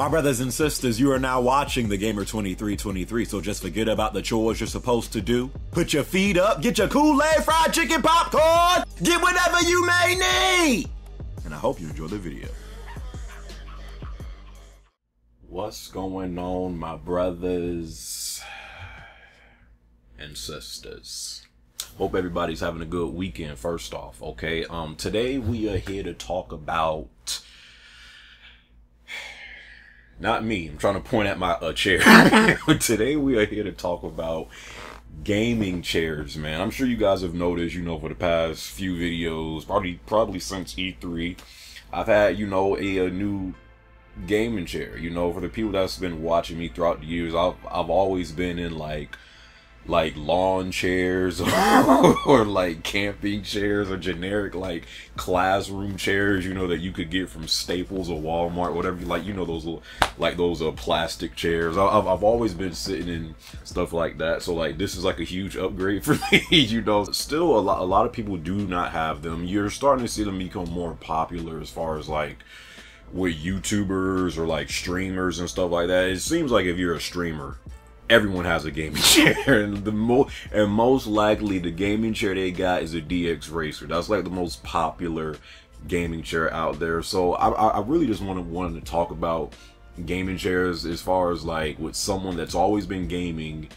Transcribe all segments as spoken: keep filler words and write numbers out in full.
My brothers and sisters, you are now watching The Gamer twenty-three twenty-three, so just forget about the chores you're supposed to do. Put your feet up, get your Kool-Aid, fried chicken, popcorn, get whatever you may need! And I hope you enjoy the video. What's going on, my brothers and sisters? Hope everybody's having a good weekend, first off, okay? Um, today we are here to talk about... Not me. I'm trying to point at my uh, chair. Today we are here to talk about gaming chairs, man. I'm sure you guys have noticed, you know, for the past few videos, probably probably since E three, I've had, you know, a, a new gaming chair. You know, for the people that's been watching me throughout the years, I've I've always been in like like lawn chairs or, or like camping chairs or generic like classroom chairs, you know, that you could get from Staples or Walmart, whatever, like, you know, those little, like those uh, plastic chairs. I've, I've always been sitting in stuff like that, so like this is like a huge upgrade for me. You know, still a lot a lot of people do not have them. You're starting to see them become more popular as far as like with YouTubers or like streamers and stuff like that. It seems like if you're a streamer, everyone has a gaming chair, and the mo and most likely the gaming chair they got is a D X Racer. That's like the most popular gaming chair out there. So I, I really just wanted wanted to talk about gaming chairs as far as like with someone that's always been gaming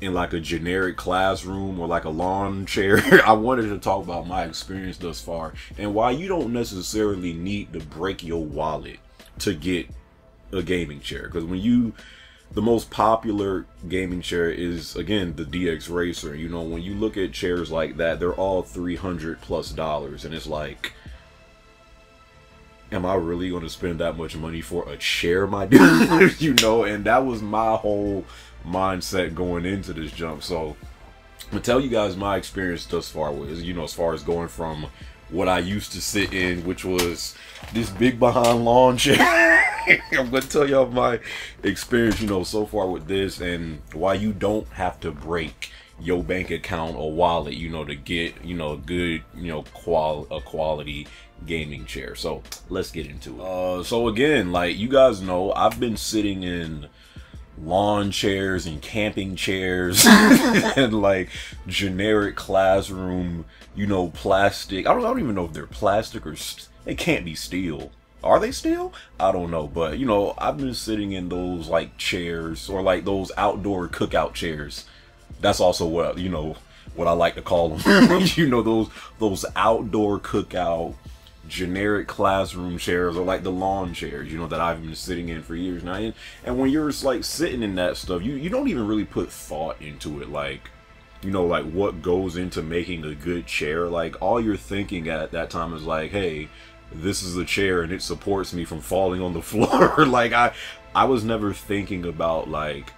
in like a generic classroom or like a lawn chair. I wanted to talk about my experience thus far and why you don't necessarily need to break your wallet to get a gaming chair, because when you the most popular gaming chair is, again, the D X Racer. You know, when you look at chairs like that, they're all three hundred plus dollars, and it's like, am I really going to spend that much money for a chair, my dude? You know, and that was my whole mindset going into this jump. So I'm gonna tell you guys my experience thus far was, you know, as far as going from what I used to sit in, which was this big behind lawn chair. I'm gonna tell y'all my experience, you know, so far with this, and why you don't have to break your bank account or wallet, you know, to get, you know, a good, you know, qual a quality gaming chair. So let's get into it. Uh, so again, like you guys know, I've been sitting in lawn chairs and camping chairs and like generic classroom, you know, plastic. I don't, I don't even know if they're plastic or st they can't be steel. Are they still? I don't know, but you know, I've been sitting in those like chairs or like those outdoor cookout chairs. That's also what, you know, what I like to call them. You know, those those outdoor cookout generic classroom chairs or like the lawn chairs, you know, that I've been sitting in for years now. And, and when you're just like sitting in that stuff, you, you don't even really put thought into it. Like, you know, like what goes into making a good chair. Like all you're thinking at that time is like, hey, this is a chair and it supports me from falling on the floor. Like I I was never thinking about like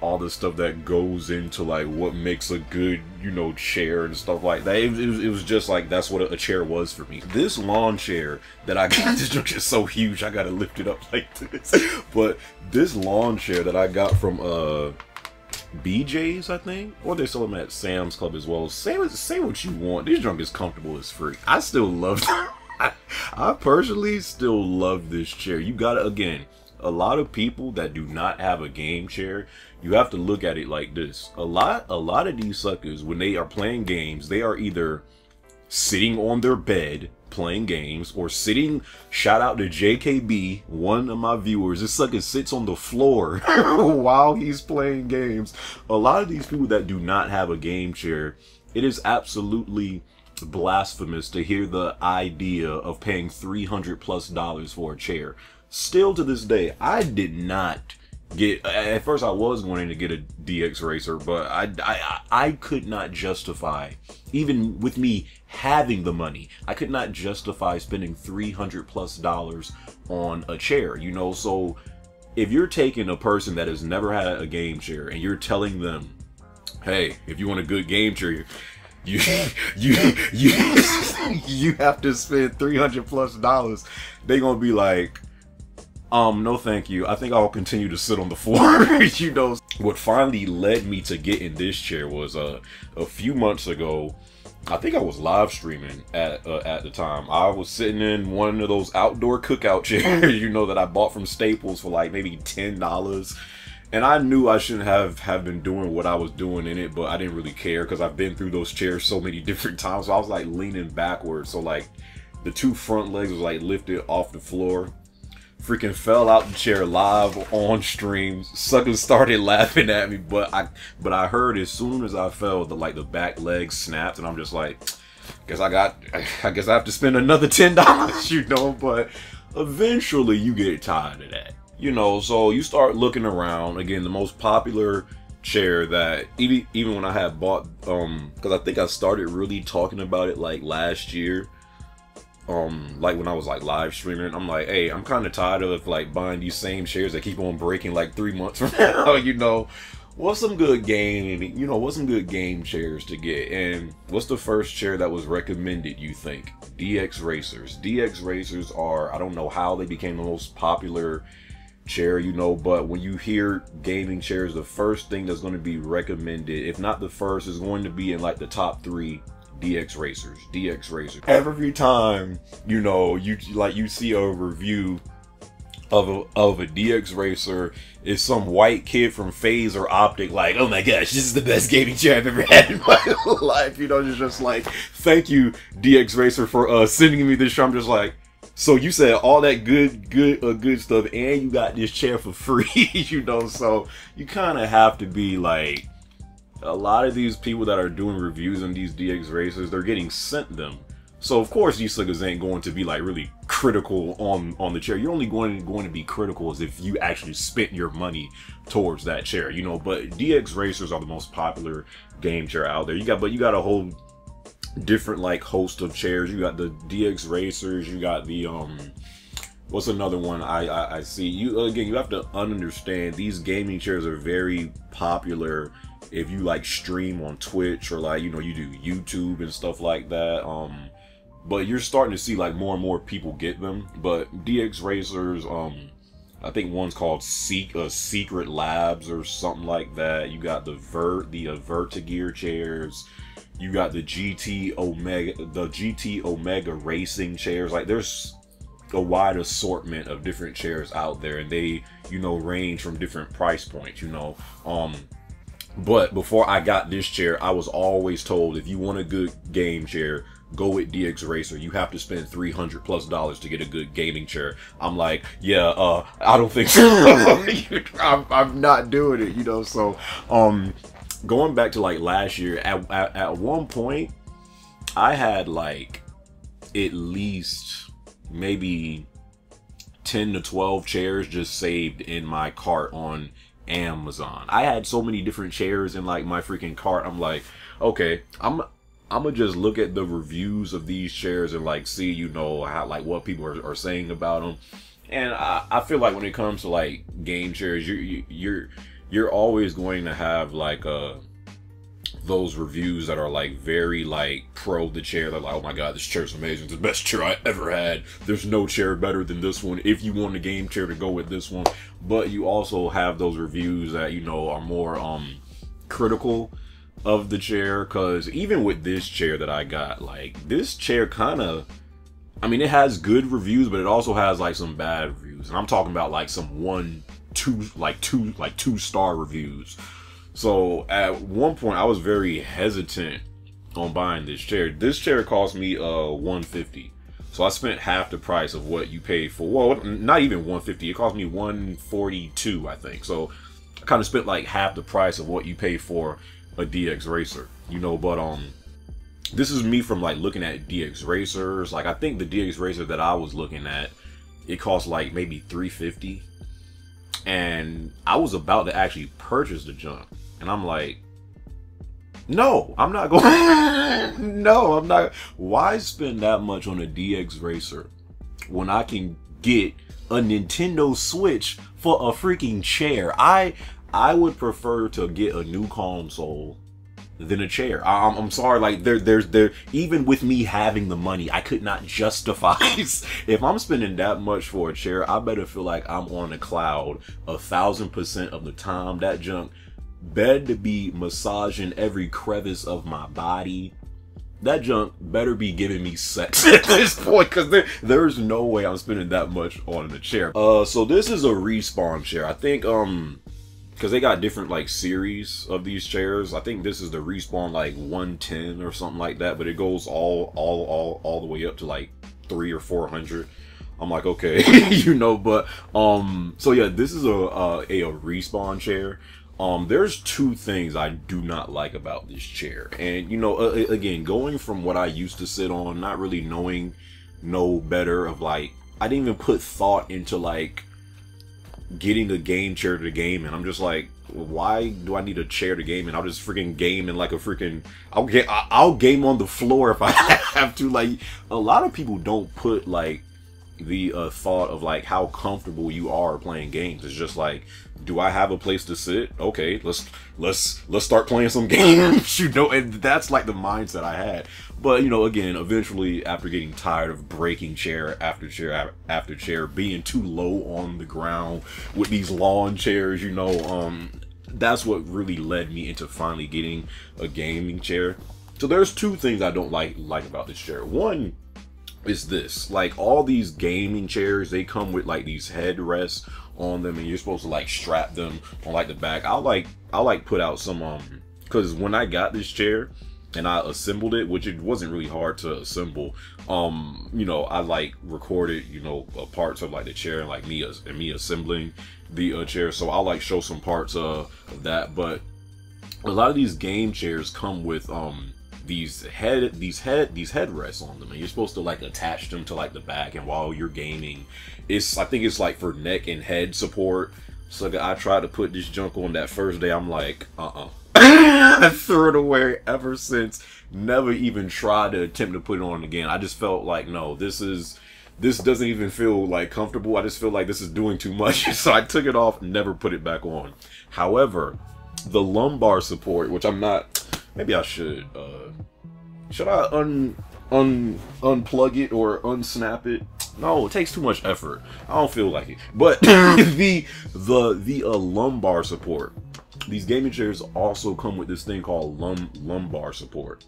all the stuff that goes into like what makes a good, you know, chair and stuff like that. It, it, it was just like that's what a chair was for me. This lawn chair that I got, this joke is so huge I gotta lift it up like this, but this lawn chair that I got from uh B J's, I think, or they sell them at Sam's Club as well. Say, say what you want, this junk is comfortable as freak. I still love that. I, I personally still love this chair. You gotta, again, a lot of people that do not have a game chair, you have to look at it like this. A lot, a lot of these suckers, when they are playing games, they are either sitting on their bed playing games or sitting, shout out to J K B, one of my viewers, this sucker sits on the floor while he's playing games. A lot of these people that do not have a game chair, it is absolutely blasphemous to hear the idea of paying three hundred plus dollars for a chair. Still to this day, I did not get, at first I was wanting to get a D X Racer, but I, I, I could not justify, even with me having the money, I could not justify spending three hundred plus dollars on a chair, you know. So if you're taking a person that has never had a game chair and you're telling them, hey, if you want a good game chair, You, you, you, you have to spend three hundred plus dollars. They gonna be like, um, no thank you. I think I'll continue to sit on the floor. You know, what finally led me to getting this chair was uh, a few months ago, I think I was live streaming at uh, at the time. I was sitting in one of those outdoor cookout chairs, you know, that I bought from Staples for like maybe ten dollars. And I knew I shouldn't have, have been doing what I was doing in it, but I didn't really care because I've been through those chairs so many different times. So I was like leaning backwards. So like the two front legs was like lifted off the floor. Freaking fell out the chair live on stream. Suckers started laughing at me, but I but I heard as soon as I fell, the like the back leg snapped, and I'm just like, guess I got, I guess I have to spend another ten dollars, you know. But eventually, you get tired of that, you know. So you start looking around again. The most popular chair that even even when I had bought, um, because I think I started really talking about it like last year. Um, like when I was like live streaming, I'm like, hey, I'm kind of tired of like buying these same shares that keep on breaking like three months from now, you know, what's some good game, you know, what's some good game chairs to get? And what's the first chair that was recommended, you think? D X Racers. D X Racers are, I don't know how they became the most popular chair, you know, but when you hear gaming chairs, the first thing that's going to be recommended, if not the first, is going to be in like the top three. D X Racers, D X Racers. Every time, you know, you like you see a review of a, of a D X Racer, is some white kid from FaZe or Optic like, oh my gosh, this is the best gaming chair I've ever had in my life. You know, it's just like, thank you, D X Racer, for uh, sending me this chair. I'm just like, so you said all that good, good, uh, good stuff, and you got this chair for free, you know. So you kind of have to be like, a lot of these people that are doing reviews on these D X Racers, they're getting sent them. So of course these suckers ain't going to be like really critical on on the chair. You're only going going to be critical as if you actually spent your money towards that chair, you know. But D X Racers are the most popular game chair out there. You got, but you got a whole different like host of chairs. You got the D X Racers. You got the um. What's another one I, I I see? You again. You have to understand these gaming chairs are very popular. If you like stream on Twitch or like, you know, you do YouTube and stuff like that, um, but you're starting to see like more and more people get them. But D X Racers, um, I think one's called Seek, uh, Secret Labs or something like that. You got the Vert, the Avert Gear chairs. You got the G T Omega, the G T Omega racing chairs. Like there's a wide assortment of different chairs out there, and they, you know, range from different price points. You know, um. But before I got this chair, I was always told if you want a good game chair, go with D X Racer. You have to spend three hundred plus dollars to get a good gaming chair. I'm like, yeah, uh, I don't think so. I'm, I'm not doing it, you know. So, um, going back to like last year, at, at, at one point, I had like at least maybe ten to twelve chairs just saved in my cart on Amazon. I had so many different chairs in like my freaking cart. I'm like, okay, I'm I'm gonna just look at the reviews of these chairs and like see, you know, how like what people are, are saying about them. And I, I feel like when it comes to like game chairs, you, you you're you're always going to have like uh those reviews that are like very like pro the chair. They're like, oh my god, this chair's amazing. It's the best chair I ever had. There's no chair better than this one. If you want a game chair, to go with this one. But you also have those reviews that, you know, are more um critical of the chair. Because even with this chair that I got, like this chair kind of, I mean, it has good reviews, but it also has like some bad reviews. And I'm talking about like some one, two, like two, like two star reviews. So at one point I was very hesitant on buying this chair. This chair cost me uh one fifty. So I spent half the price of what you paid for. Well, not even one fifty. It cost me one forty-two, I think. So I kind of spent like half the price of what you pay for a D X Racer, you know. But um this is me from like looking at D X Racers. Like I think the D X Racer that I was looking at, it cost like maybe three fifty. And I was about to actually purchase the junk, and I'm like, no, I'm not going. No, I'm not. Why spend that much on a D X Racer when I can get a Nintendo Switch for a freaking chair? I I would prefer to get a new console than a chair. I, I'm, I'm sorry, like there, there's there. Even with me having the money, I could not justify. If I'm spending that much for a chair, I better feel like I'm on a cloud a thousand percent of the time. That junk better to be massaging every crevice of my body. that junk better be giving me sex at this point, because there, there's no way I'm spending that much on the chair. Uh, so this is a Respawn chair. I think, um, because they got different, like, series of these chairs. I think this is the Respawn, like, one ten or something like that, but it goes all, all, all, all the way up to, like, three or four hundred. I'm like, okay, you know, but, um, so yeah, this is a, a, a Respawn chair. Um, there's two things I do not like about this chair. And, you know, uh, again, going from what I used to sit on, not really knowing no better of, like, I didn't even put thought into, like, getting a game chair to game. And I'm just like, why do I need a chair to game? And I'll just freaking game in, like, a freaking, I'll get, I'll game on the floor if I have to. Like, a lot of people don't put, like, the uh, thought of, like, how comfortable you are playing games. It's just like, do I have a place to sit? Okay, let's let's let's start playing some games, you know. And that's like the mindset I had. But, you know, again, eventually, after getting tired of breaking chair after chair after chair, being too low on the ground with these lawn chairs, you know, um, that's what really led me into finally getting a gaming chair. So there's two things I don't like like about this chair. One is this, like, all these gaming chairs, they come with, like, these headrests on them, and you're supposed to, like, strap them on, like, the back. I'll like I'll like put out some, um because when I got this chair and I assembled it, which it wasn't really hard to assemble, um you know, I like recorded, you know, uh, parts of, like, the chair and, like, me as and me assembling the uh, chair. So I'll, like, show some parts uh, of that. But a lot of these game chairs come with um these head these head these headrests on them, and you're supposed to, like, attach them to, like, the back. And while you're gaming, it's I think it's like for neck and head support. So I tried to put this junk on that first day. I'm like, uh-uh. I threw it away ever since. Never even tried to attempt to put it on again. I just felt like, no, this is this doesn't even feel, like, comfortable. I just feel like this is doing too much. So I took it off, never put it back on. However, the lumbar support, which I'm not Maybe I should, uh, should I un, un, unplug it or unsnap it? No, it takes too much effort. I don't feel like it. But the, the, the uh, lumbar support, these gaming chairs also come with this thing called lum, lumbar support.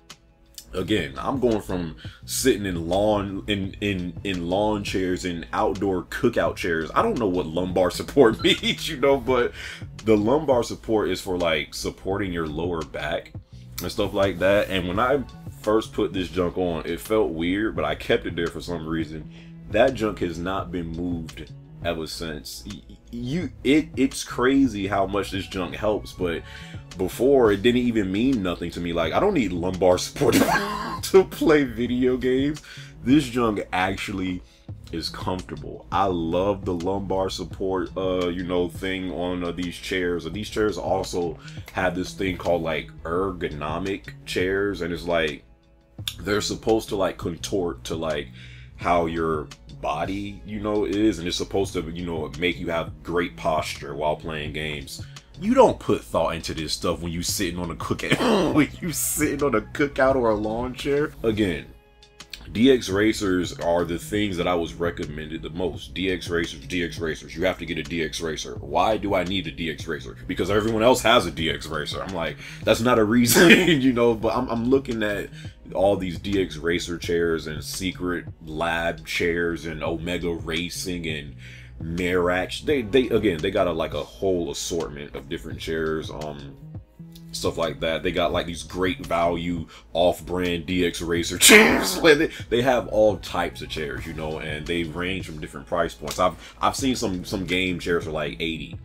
Again, I'm going from sitting in lawn in, in in lawn chairs and outdoor cookout chairs. I don't know what lumbar support means, you know, but the lumbar support is for, like, supporting your lower back and stuff like that. And when I first put this junk on, it felt weird, but I kept it there for some reason. That junk has not been moved ever since. You it it's crazy how much this junk helps, but before it didn't even mean nothing to me. Like, I don't need lumbar support to play video games. This junk actually is comfortable. I love the lumbar support uh you know thing on uh, these chairs. These chairs also have this thing called, like, ergonomic chairs, and it's like they're supposed to, like, contort to, like, how your body, you know, is, and it's supposed to, you know, make you have great posture while playing games. You don't put thought into this stuff when you sitting on a cookout when you sitting on a cookout or a lawn chair. Again, D X Racers are the things that I was recommended the most. D X Racers, D X Racers. You have to get a D X Racer. Why do I need a D X Racer? Because everyone else has a D X Racer. I'm like, that's not a reason, you know, but I'm, I'm looking at all these D X Racer chairs and Secret Lab chairs and Omega Racing and Merax. They, they again, they got a, like, a whole assortment of different chairs. Um... stuff like that. They got, like, these great value off-brand D X Racer chairs. Like, they, they have all types of chairs, you know, and they range from different price points. I've I've seen some some game chairs for like eighty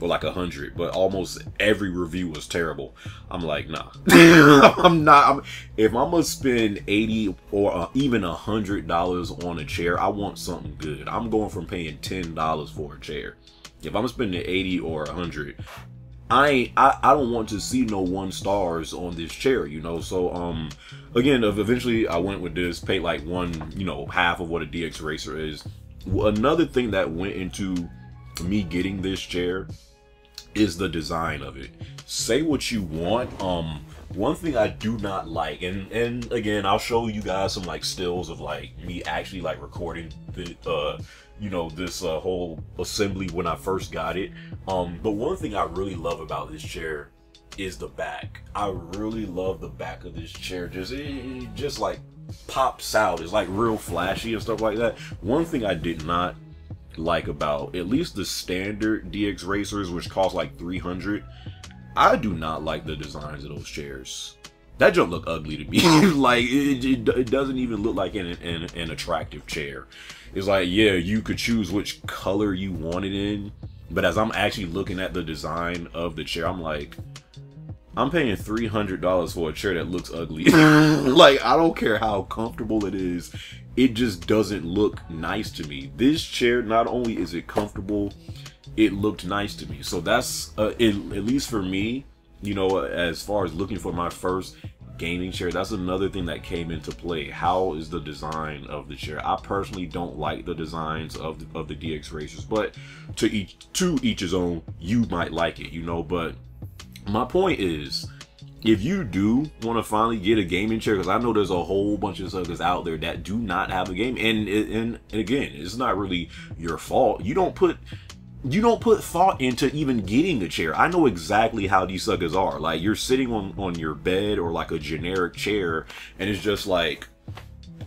or like a hundred, but almost every review was terrible. I'm like, nah. I'm not I'm, if I'm gonna spend eighty or uh, even a hundred dollars on a chair, I want something good. I'm going from paying ten dollars for a chair. If I'm spending eighty or a hundred, I, ain't, I I don't want to see no one stars on this chair, you know. So um, again, eventually I went with this, paid like one, you know, half of what a D X Racer is. Another thing that went into me getting this chair is the design of it. Say what you want. Um, one thing I do not like, and and again, I'll show you guys some, like, stills of, like, me actually, like, recording the uh. you know, this uh, whole assembly when I first got it. Um, but one thing I really love about this chair is the back. I really love the back of this chair. Just it, it just like pops out. It's like real flashy and stuff like that. One thing I did not like about at least the standard D X Racers, which cost like three hundred, I do not like the designs of those chairs. That don't look ugly to me. Like it, it, it doesn't even look like an, an an attractive chair. It's like, yeah, you could choose which color you want it in, but as I'm actually looking at the design of the chair, I'm like, I'm paying three hundred dollars for a chair that looks ugly. Like, I don't care how comfortable it is, it just doesn't look nice to me. This chair, not only is it comfortable, it looked nice to me. So that's uh, it, at least for me, you know, as far as looking for my first gaming chair, that's another thing that came into play. How is the design of the chair? I personally don't like the designs of the, of the D X Racers, but to each to each his own. You might like it, you know. But my point is, if you do want to finally get a gaming chair, because I know there's a whole bunch of suckers out there that do not have a game, and, and and again, it's not really your fault. You don't put you don't put thought into even getting a chair. I know exactly how these suckers are. Like, you're sitting on on your bed or like a generic chair, and it's just like,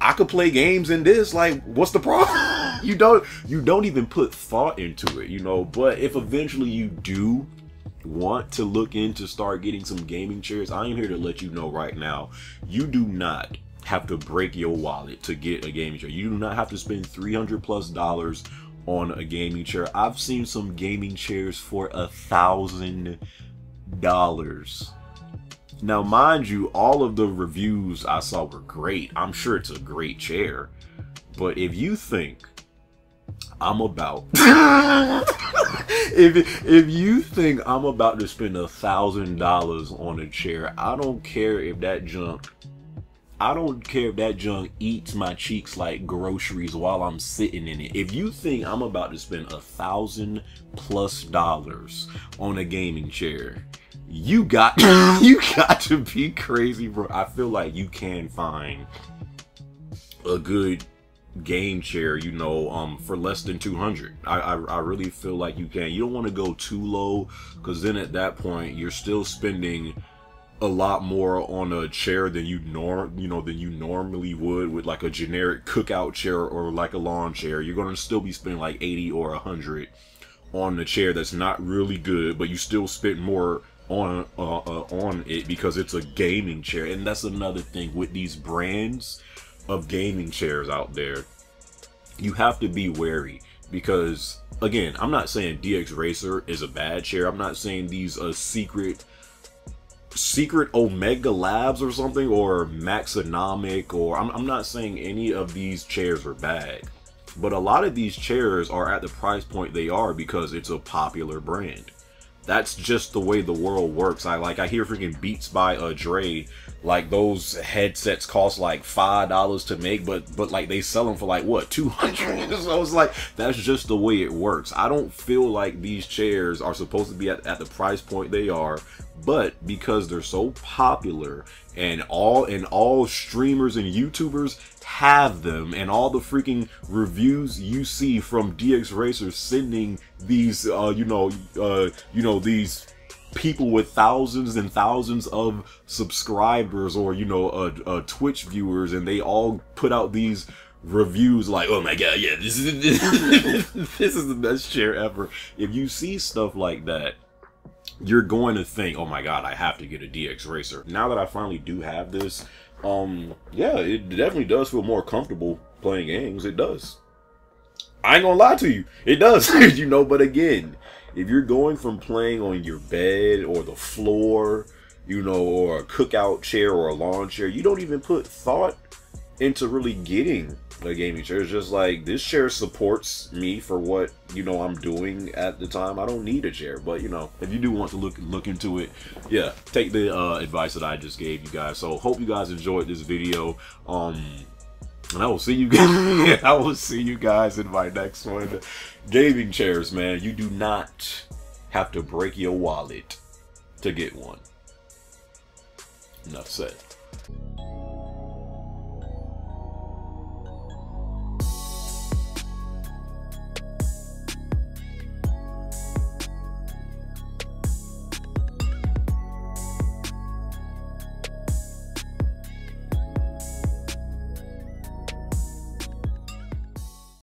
I could play games in this. Like, what's the problem? you don't you don't even put thought into it, you know. But if eventually you do want to look into start getting some gaming chairs, I am here to let you know right now, you do not have to break your wallet to get a gaming chair. You do not have to spend three hundred plus dollars on a gaming chair. I've seen some gaming chairs for a thousand dollars. Now mind you, all of the reviews I saw were great. I'm sure it's a great chair, but if you think I'm about if if you think I'm about to spend a thousand dollars on a chair, I don't care if that junk I don't care if that junk eats my cheeks like groceries while I'm sitting in it. If you think I'm about to spend a thousand plus dollars on a gaming chair, you got you got to be crazy, bro. I feel like you can find a good game chair, you know, um for less than two hundred. I, I I really feel like you can. You don't want to go too low, because then at that point you're still spending a lot more on a chair than you norm you know than you normally would with like a generic cookout chair or like a lawn chair. You're going to still be spending like eighty or a hundred on the chair that's not really good, but you still spend more on uh, uh on it because it's a gaming chair. And that's another thing with these brands of gaming chairs out there, you have to be wary, because again, I'm not saying D X Racer is a bad chair. I'm not saying these uh secret secret Omega Labs or something, or Maxonomic, or I'm, I'm not saying any of these chairs are bad, but a lot of these chairs are at the price point they are because it's a popular brand. That's just the way the world works. I like I hear freaking Beats by uh, Dre, like those headsets cost like five dollars to make, but but like they sell them for like what two hundred. So it's like, that's just the way it works. I don't feel like these chairs are supposed to be at, at the price point they are, but because they're so popular and all and all streamers and YouTubers have them, and all the freaking reviews you see from D X Racers sending these uh you know uh you know these people with thousands and thousands of subscribers, or you know uh, uh Twitch viewers, and they all put out these reviews like, oh my god, yeah, this is this is the best chair ever. If you see stuff like that, you're going to think, oh my god, I have to get a D X Racer. Now that I finally do have this, um yeah, it definitely does feel more comfortable playing games. It does. I ain't gonna lie to you, it does. You know, but again, if you're going from playing on your bed or the floor, you know, or a cookout chair or a lawn chair, you don't even put thought into really getting a gaming chair. It's just like, this chair supports me for what, you know, I'm doing at the time. I don't need a chair. But you know, if you do want to look look into it, yeah, take the uh, advice that I just gave you guys. So hope you guys enjoyed this video. Um, and I will see you guys. I will see you guys in my next one. Gaming chairs, man. You do not have to break your wallet to get one. Enough said.